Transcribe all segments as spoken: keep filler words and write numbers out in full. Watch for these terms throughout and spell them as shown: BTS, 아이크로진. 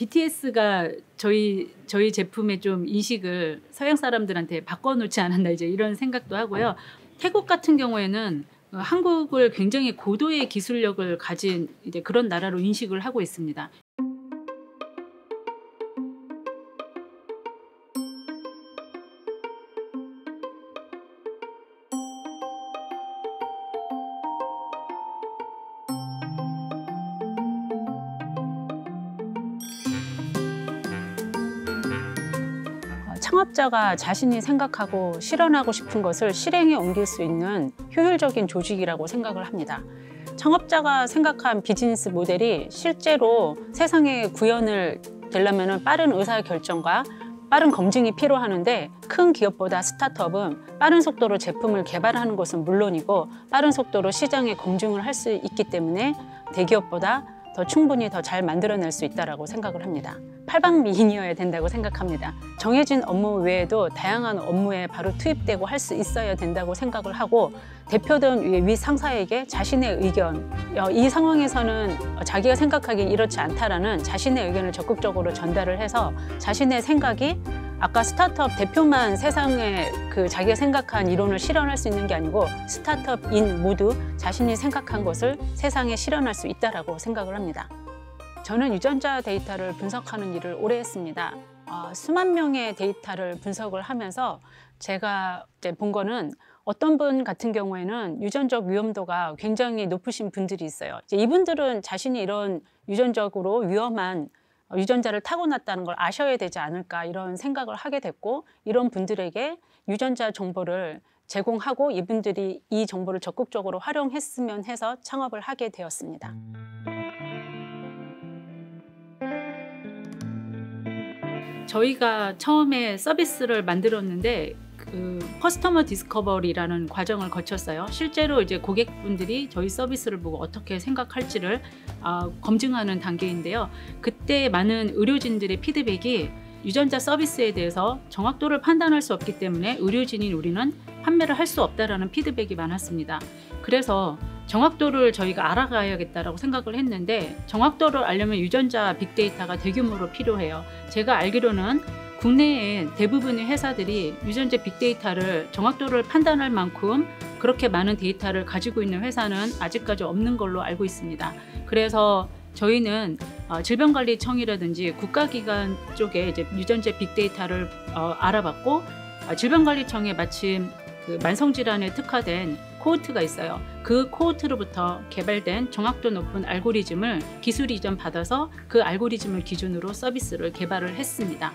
비티에스가 저희 저희 제품의 좀 인식을 서양 사람들한테 바꿔놓지 않았나 이제 이런 생각도 하고요. 태국 같은 경우에는 한국을 굉장히 고도의 기술력을 가진 이제 그런 나라로 인식을 하고 있습니다. 창업자가 자신이 생각하고 실현하고 싶은 것을 실행에 옮길 수 있는 효율적인 조직이라고 생각을 합니다. 창업자가 생각한 비즈니스 모델이 실제로 세상에 구현을 되려면 빠른 의사결정과 빠른 검증이 필요하는데, 큰 기업보다 스타트업은 빠른 속도로 제품을 개발하는 것은 물론이고 빠른 속도로 시장에 검증을 할 수 있기 때문에 대기업보다 더 충분히 더 잘 만들어낼 수 있다고 생각을 합니다. 팔방미인이어야 된다고 생각합니다. 정해진 업무 외에도 다양한 업무에 바로 투입되고 할 수 있어야 된다고 생각을 하고, 대표든 위 상사에게 자신의 의견, 이 상황에서는 자기가 생각하기엔 이렇지 않다라는 자신의 의견을 적극적으로 전달을 해서 자신의 생각이 아까 스타트업 대표만 세상에 그 자기가 생각한 이론을 실현할 수 있는 게 아니고 스타트업인 모두 자신이 생각한 것을 세상에 실현할 수 있다고 생각을 합니다. 저는 유전자 데이터를 분석하는 일을 오래 했습니다. 어, 수만 명의 데이터를 분석을 하면서 제가 이제 본 거는, 어떤 분 같은 경우에는 유전적 위험도가 굉장히 높으신 분들이 있어요. 이제 이분들은 자신이 이런 유전적으로 위험한 유전자를 타고났다는 걸 아셔야 되지 않을까 이런 생각을 하게 됐고, 이런 분들에게 유전자 정보를 제공하고 이분들이 이 정보를 적극적으로 활용했으면 해서 창업을 하게 되었습니다. 저희가 처음에 서비스를 만들었는데 그 커스터머 디스커버리라는 과정을 거쳤어요. 실제로 이제 고객분들이 저희 서비스를 보고 어떻게 생각할지를 아, 검증하는 단계인데요. 그때 많은 의료진들의 피드백이 유전자 서비스에 대해서 정확도를 판단할 수 없기 때문에 의료진인 우리는 판매를 할 수 없다라는 피드백이 많았습니다. 그래서 정확도를 저희가 알아가야겠다라고 생각을 했는데, 정확도를 알려면 유전자 빅데이터가 대규모로 필요해요. 제가 알기로는 국내에 대부분의 회사들이 유전자 빅데이터를 정확도를 판단할 만큼 그렇게 많은 데이터를 가지고 있는 회사는 아직까지 없는 걸로 알고 있습니다. 그래서 저희는 질병관리청이라든지 국가기관 쪽에 이제 유전자 빅데이터를 알아봤고, 질병관리청에 마침 그 만성질환에 특화된 코호트가 있어요. 그 코호트로부터 개발된 정확도 높은 알고리즘을 기술 이전 받아서 그 알고리즘을 기준으로 서비스를 개발을 했습니다.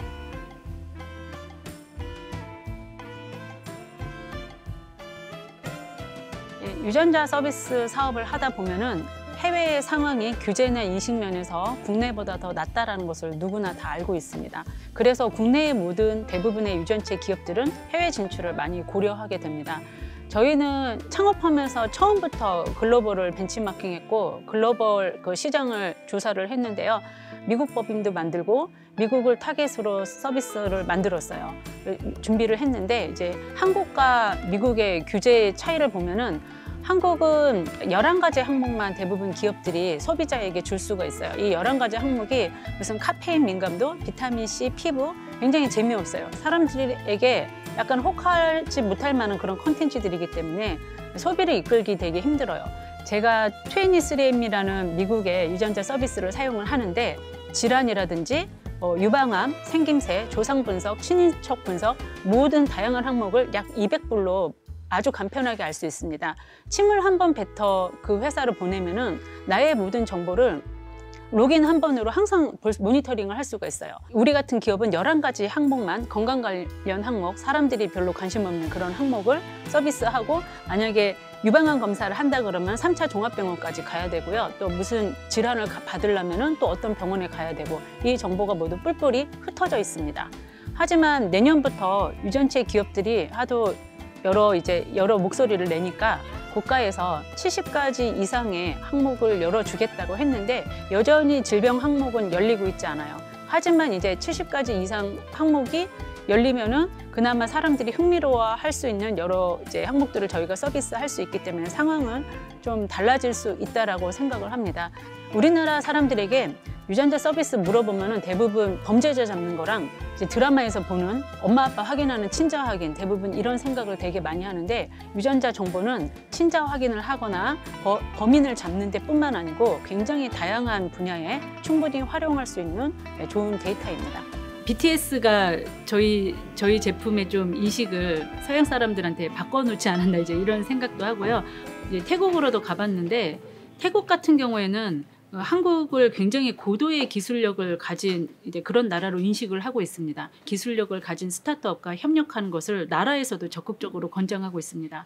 유전자 서비스 사업을 하다 보면은 해외의 상황이 규제나 인식 면에서 국내보다 더 낫다라는 것을 누구나 다 알고 있습니다. 그래서 국내의 모든 대부분의 유전체 기업들은 해외 진출을 많이 고려하게 됩니다. 저희는 창업하면서 처음부터 글로벌을 벤치마킹했고 글로벌 그 시장을 조사를 했는데요. 미국 법인도 만들고 미국을 타겟으로 서비스를 만들었어요. 준비를 했는데, 이제 한국과 미국의 규제의 차이를 보면은 한국은 열한 가지 항목만 대부분 기업들이 소비자에게 줄 수가 있어요. 이 열한 가지 항목이 무슨 카페인 민감도, 비타민C, 피부, 굉장히 재미없어요. 사람들에게 약간 혹하지 못할 만한 그런 콘텐츠들이기 때문에 소비를 이끌기 되게 힘들어요. 제가 트웬티쓰리엠이라는 미국의 유전자 서비스를 사용을 하는데, 질환이라든지 유방암, 생김새, 조상 분석, 친인척 분석 모든 다양한 항목을 약 이백 불로 아주 간편하게 알 수 있습니다. 침을 한 번 뱉어 그 회사로 보내면은 나의 모든 정보를 로그인 한 번으로 항상 모니터링을 할 수가 있어요. 우리 같은 기업은 열한 가지 항목만, 건강 관련 항목, 사람들이 별로 관심 없는 그런 항목을 서비스하고, 만약에 유방암 검사를 한다 그러면 삼 차 종합병원까지 가야 되고요. 또 무슨 질환을 받으려면은 또 어떤 병원에 가야 되고, 이 정보가 모두 뿔뿔이 흩어져 있습니다. 하지만 내년부터 유전체 기업들이 하도 여러 이제 여러 목소리를 내니까 국가에서 칠십 가지 이상의 항목을 열어주겠다고 했는데, 여전히 질병 항목은 열리고 있지 않아요. 하지만 이제 칠십 가지 이상 항목이 열리면은 그나마 사람들이 흥미로워할 수 있는 여러 이제 항목들을 저희가 서비스할 수 있기 때문에 상황은 좀 달라질 수 있다라고 생각을 합니다. 우리나라 사람들에게 유전자 서비스 물어보면은 대부분 범죄자 잡는 거랑 이제 드라마에서 보는 엄마 아빠 확인하는 친자 확인, 대부분 이런 생각을 되게 많이 하는데, 유전자 정보는 친자 확인을 하거나 버, 범인을 잡는 데뿐만 아니고 굉장히 다양한 분야에 충분히 활용할 수 있는 좋은 데이터입니다. 비티에스가 저희 저희 제품의 좀 인식을 서양 사람들한테 바꿔놓지 않았나 이제 이런 생각도 하고요. 이제 태국으로도 가봤는데, 태국 같은 경우에는 한국을 굉장히 고도의 기술력을 가진 이제 그런 나라로 인식을 하고 있습니다. 기술력을 가진 스타트업과 협력하는 것을 나라에서도 적극적으로 권장하고 있습니다.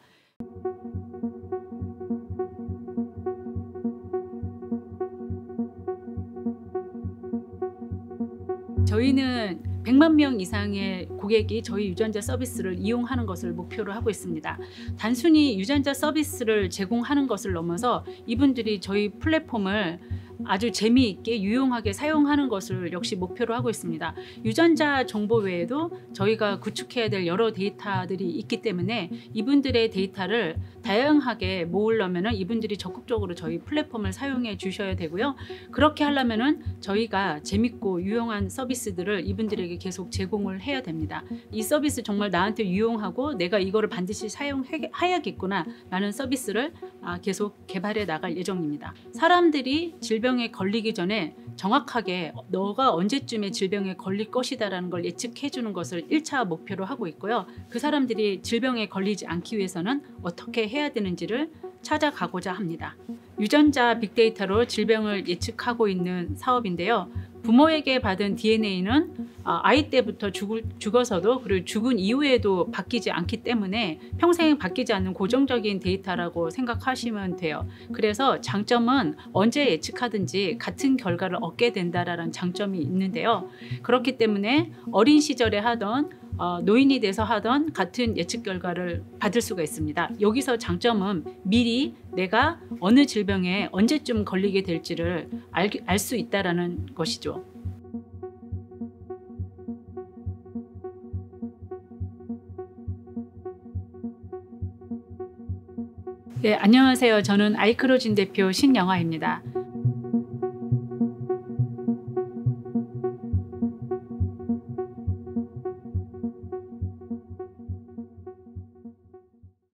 저희는 백만 명 이상의 고객이 저희 유전자 서비스를 이용하는 것을 목표로 하고 있습니다. 단순히 유전자 서비스를 제공하는 것을 넘어서 이분들이 저희 플랫폼을 아주 재미있게 유용하게 사용하는 것을 역시 목표로 하고 있습니다. 유전자 정보 외에도 저희가 구축해야 될 여러 데이터들이 있기 때문에 이분들의 데이터를 다양하게 모으려면 이분들이 적극적으로 저희 플랫폼을 사용해 주셔야 되고요. 그렇게 하려면 저희가 재밌고 유용한 서비스들을 이분들에게 계속 제공을 해야 됩니다. 이 서비스 정말 나한테 유용하고 내가 이거를 반드시 사용해야겠구나 라는 서비스를 계속 개발해 나갈 예정입니다. 사람들이 질병 질병에 걸리기 전에 정확하게 너가 언제쯤에 질병에 걸릴 것이다라는 걸 예측해주는 것을 일 차 목표로 하고 있고요. 그 사람들이 질병에 걸리지 않기 위해서는 어떻게 해야 되는지를 찾아가고자 합니다. 유전자 빅데이터로 질병을 예측하고 있는 사업인데요. 부모에게 받은 디엔에이는 아이 때부터 죽을, 죽어서도 그리고 죽은 이후에도 바뀌지 않기 때문에 평생 바뀌지 않는 고정적인 데이터라고 생각하시면 돼요. 그래서 장점은 언제 예측하든지 같은 결과를 얻게 된다라는 장점이 있는데요. 그렇기 때문에 어린 시절에 하던 어, 노인이 돼서 하던 같은 예측 결과를 받을 수가 있습니다. 여기서 장점은 미리 내가 어느 질병에 언제쯤 걸리게 될지를 알 수 있다라는 것이죠. 네, 안녕하세요. 저는 아이크로진 대표 신영화입니다.